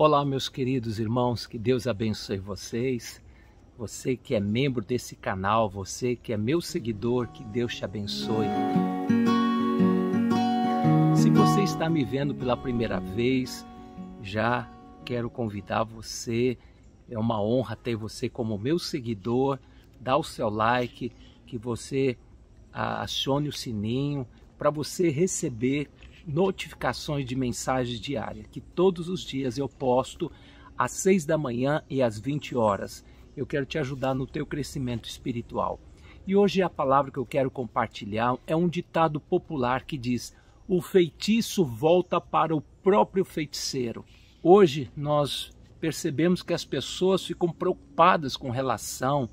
Olá, meus queridos irmãos, que Deus abençoe vocês. Você que é membro desse canal, você que é meu seguidor, que Deus te abençoe. Se você está me vendo pela primeira vez, já quero convidar você. É uma honra ter você como meu seguidor. Dá o seu like, que você acione o sininho para você receber notificações de mensagens diárias, que todos os dias eu posto às 6 da manhã e às 20 horas. Eu quero te ajudar no teu crescimento espiritual. E hoje a palavra que eu quero compartilhar é um ditado popular que diz: o feitiço volta para o próprio feiticeiro. Hoje nós percebemos que as pessoas ficam preocupadas com relação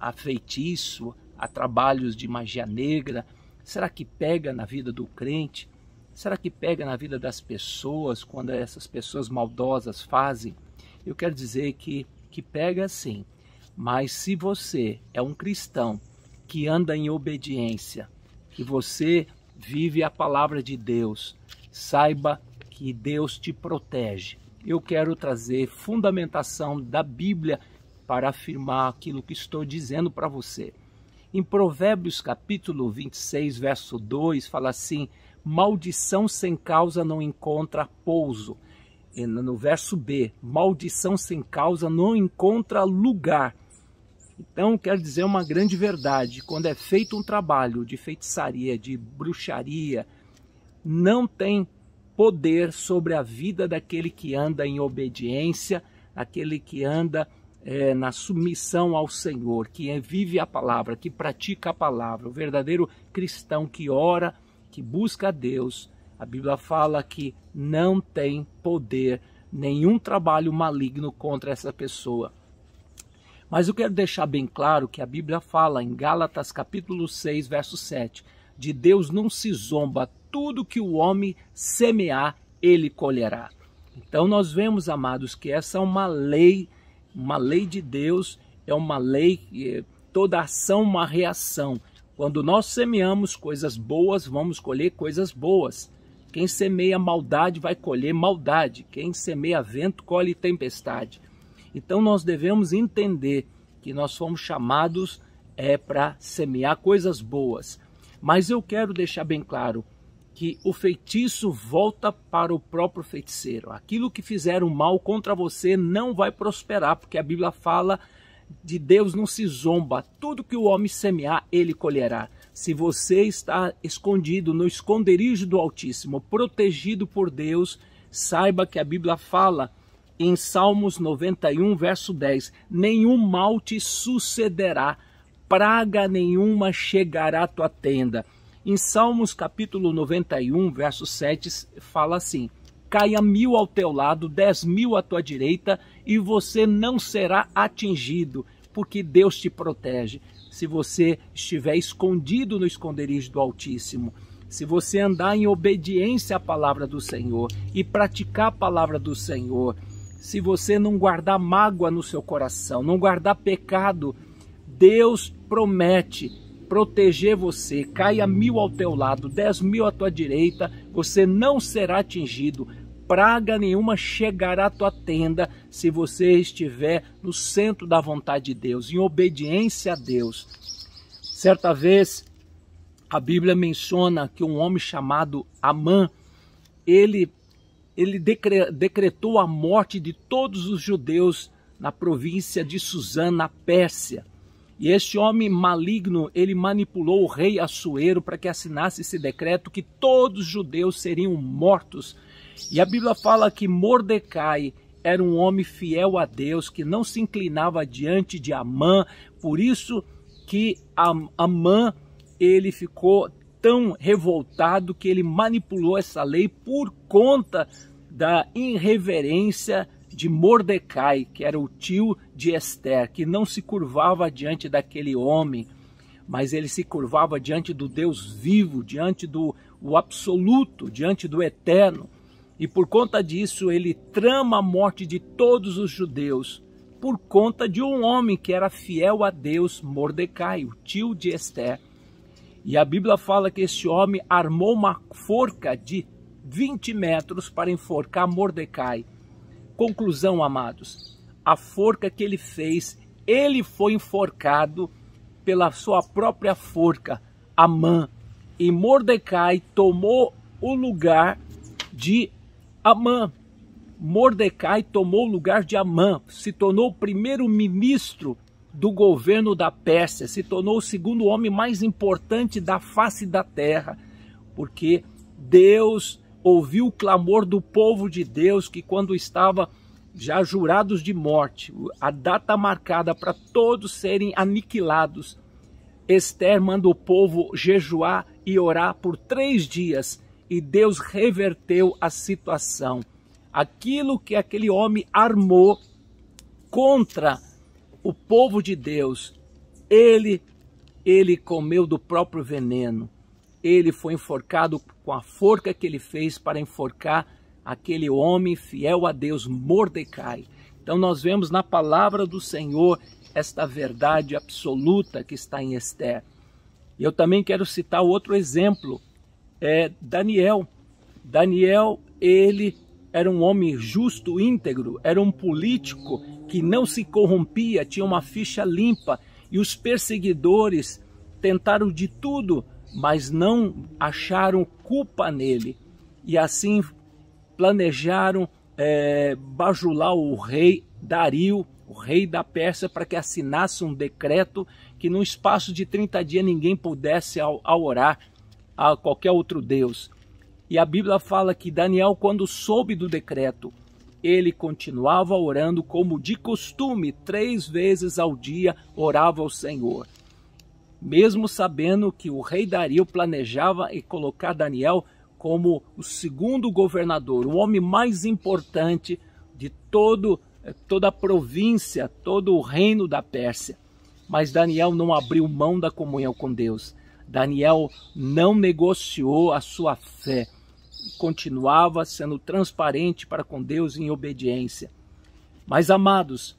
a feitiço, a trabalhos de magia negra. Será que pega na vida do crente? Será que pega na vida das pessoas quando essas pessoas maldosas fazem? Eu quero dizer que pega sim, mas se você é um cristão que anda em obediência, que você vive a palavra de Deus, saiba que Deus te protege. Eu quero trazer fundamentação da Bíblia para afirmar aquilo que estou dizendo para você. Em Provérbios capítulo 26, verso 2, fala assim: maldição sem causa não encontra pouso. E no verso B, maldição sem causa não encontra lugar. Então, quero dizer uma grande verdade: quando é feito um trabalho de feitiçaria, de bruxaria, não tem poder sobre a vida daquele que anda em obediência, aquele que anda na submissão ao Senhor, que vive a palavra, que pratica a palavra. O verdadeiro cristão que ora, que busca a Deus, a Bíblia fala que não tem poder, nenhum trabalho maligno contra essa pessoa. Mas eu quero deixar bem claro que a Bíblia fala em Gálatas capítulo 6, verso 7, de Deus não se zomba, tudo que o homem semear, ele colherá. Então nós vemos, amados, que essa é uma lei de Deus, é uma lei, toda ação uma reação. Quando nós semeamos coisas boas, vamos colher coisas boas. Quem semeia maldade vai colher maldade. Quem semeia vento, colhe tempestade. Então nós devemos entender que nós fomos chamados para semear coisas boas. Mas eu quero deixar bem claro que o feitiço volta para o próprio feiticeiro. Aquilo que fizeram mal contra você não vai prosperar, porque a Bíblia fala de Deus não se zomba, tudo que o homem semear, ele colherá. Se você está escondido no esconderijo do Altíssimo, protegido por Deus, saiba que a Bíblia fala em Salmos 91, verso 10, nenhum mal te sucederá, praga nenhuma chegará à tua tenda. Em Salmos capítulo 91, verso 7, fala assim: caia 1000 ao teu lado, 10.000 à tua direita, e você não será atingido, porque Deus te protege. Se você estiver escondido no esconderijo do Altíssimo, se você andar em obediência à palavra do Senhor e praticar a palavra do Senhor, se você não guardar mágoa no seu coração, não guardar pecado, Deus promete proteger você. Caia 1000 ao teu lado, 10.000 à tua direita, você não será atingido, praga nenhuma chegará à tua tenda, se você estiver no centro da vontade de Deus, em obediência a Deus. Certa vez, a Bíblia menciona que um homem chamado Amã, ele decretou a morte de todos os judeus na província de Susã, na Pérsia. E este homem maligno, ele manipulou o rei Açoeiro para que assinasse esse decreto que todos os judeus seriam mortos. E a Bíblia fala que Mordecai era um homem fiel a Deus, que não se inclinava diante de Amã. Por isso que Amã, ele ficou tão revoltado que ele manipulou essa lei por conta da irreverência de Mordecai, que era o tio de Esther, que não se curvava diante daquele homem, mas ele se curvava diante do Deus vivo, diante do absoluto, diante do eterno. E por conta disso ele trama a morte de todos os judeus, por conta de um homem que era fiel a Deus, Mordecai, o tio de Esther. E a Bíblia fala que este homem armou uma forca de 20 metros para enforcar Mordecai. Conclusão, amados, a forca que ele fez, ele foi enforcado pela sua própria forca, Amã. E Mordecai tomou o lugar de Amã. Mordecai tomou o lugar de Amã, se tornou o primeiro-ministro do governo da Pérsia, se tornou o segundo homem mais importante da face da terra, porque Deus ouviu o clamor do povo de Deus, que quando estava já jurados de morte, a data marcada para todos serem aniquilados, Esther manda o povo jejuar e orar por 3 dias, e Deus reverteu a situação. Aquilo que aquele homem armou contra o povo de Deus, ele comeu do próprio veneno. Ele foi enforcado com a forca que ele fez para enforcar aquele homem fiel a Deus, Mordecai. Então nós vemos na palavra do Senhor esta verdade absoluta que está em Esther. E eu também quero citar outro exemplo, é Daniel. Daniel, ele era um homem justo, íntegro, era um político que não se corrompia, tinha uma ficha limpa, e os perseguidores tentaram de tudo, mas não acharam culpa nele, e assim planejaram bajular o rei Dario, o rei da Pérsia, para que assinasse um decreto que num espaço de 30 dias ninguém pudesse orar a qualquer outro deus. E a Bíblia fala que Daniel, quando soube do decreto, ele continuava orando como de costume, 3 vezes ao dia orava ao Senhor. Mesmo sabendo que o rei Dario planejava e colocar Daniel como o segundo governador, o homem mais importante de toda a província, todo o reino da Pérsia. Mas Daniel não abriu mão da comunhão com Deus. Daniel não negociou a sua fé. Continuava sendo transparente para com Deus em obediência. Mas, amados,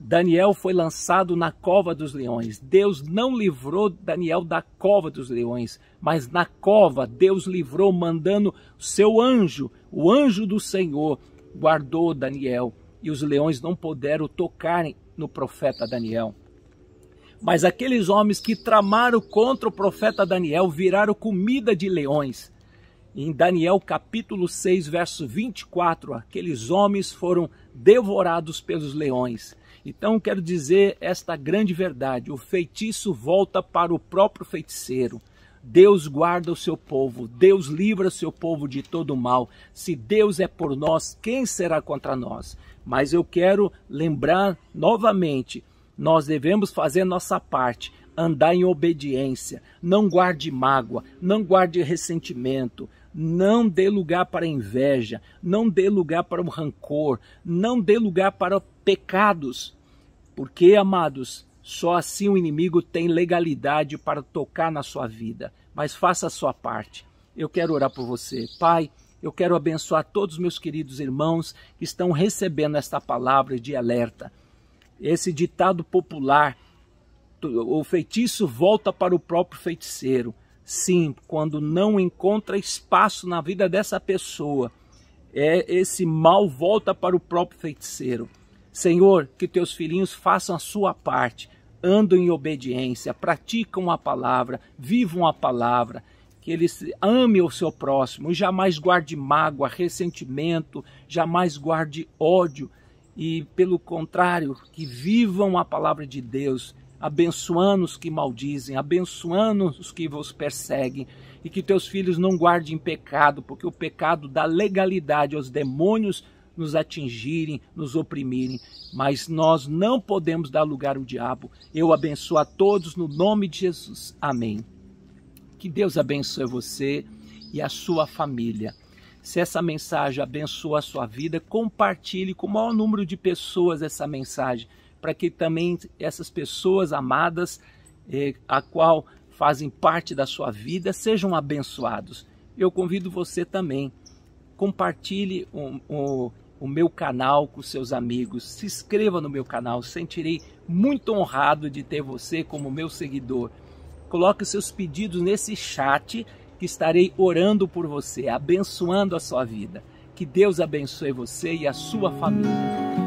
Daniel foi lançado na cova dos leões. Deus não livrou Daniel da cova dos leões, mas na cova Deus livrou, mandando seu anjo, o anjo do Senhor, guardou Daniel, e os leões não puderam tocar no profeta Daniel. Mas aqueles homens que tramaram contra o profeta Daniel viraram comida de leões. Em Daniel capítulo 6, verso 24, aqueles homens foram devorados pelos leões. Então quero dizer esta grande verdade, o feitiço volta para o próprio feiticeiro. Deus guarda o seu povo, Deus livra o seu povo de todo mal. Se Deus é por nós, quem será contra nós? Mas eu quero lembrar novamente, nós devemos fazer nossa parte, andar em obediência, não guarde mágoa, não guarde ressentimento, não dê lugar para inveja, não dê lugar para o rancor, não dê lugar para pecados, porque, amados, só assim o inimigo tem legalidade para tocar na sua vida. Mas faça a sua parte. Eu quero orar por você. Pai, eu quero abençoar todos os meus queridos irmãos que estão recebendo esta palavra de alerta. Esse ditado popular, o feitiço volta para o próprio feiticeiro. Sim, quando não encontra espaço na vida dessa pessoa, esse mal volta para o próprio feiticeiro. Senhor, que teus filhinhos façam a sua parte, andam em obediência, praticam a palavra, vivam a palavra, que eles amem o seu próximo, jamais guarde mágoa, ressentimento, jamais guarde ódio, e pelo contrário, que vivam a palavra de Deus, abençoando os que maldizem, abençoando os que vos perseguem, e que teus filhos não guardem pecado, porque o pecado dá legalidade aos demônios nos atingirem, nos oprimirem, mas nós não podemos dar lugar ao diabo. Eu abençoo a todos no nome de Jesus. Amém. Que Deus abençoe você e a sua família. Se essa mensagem abençoa a sua vida, compartilhe com o maior número de pessoas essa mensagem, para que também essas pessoas amadas, a qual fazem parte da sua vida, sejam abençoados. Eu convido você também, compartilhe o meu canal com seus amigos, se inscreva no meu canal, sentirei muito honrado de ter você como meu seguidor. Coloque seus pedidos nesse chat que estarei orando por você, abençoando a sua vida. Que Deus abençoe você e a sua família.